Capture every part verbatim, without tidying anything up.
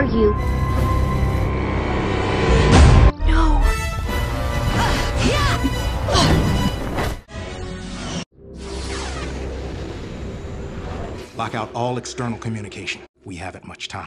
are you? No. Lock out all external communication. We haven't much time.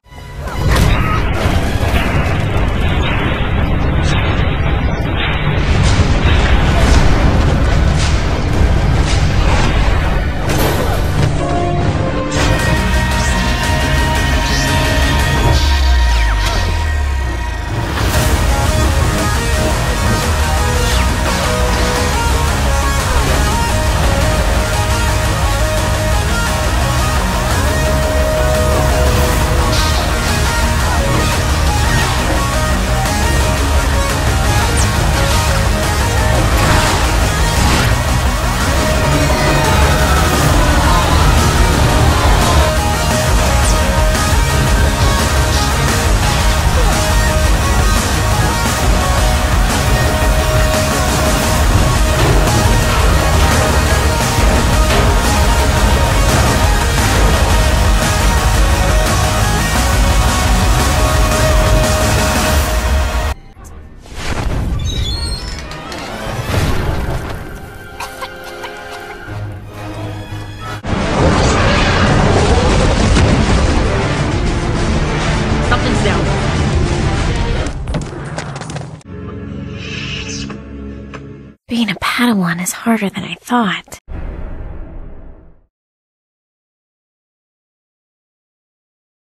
Being a Padawan is harder than I thought.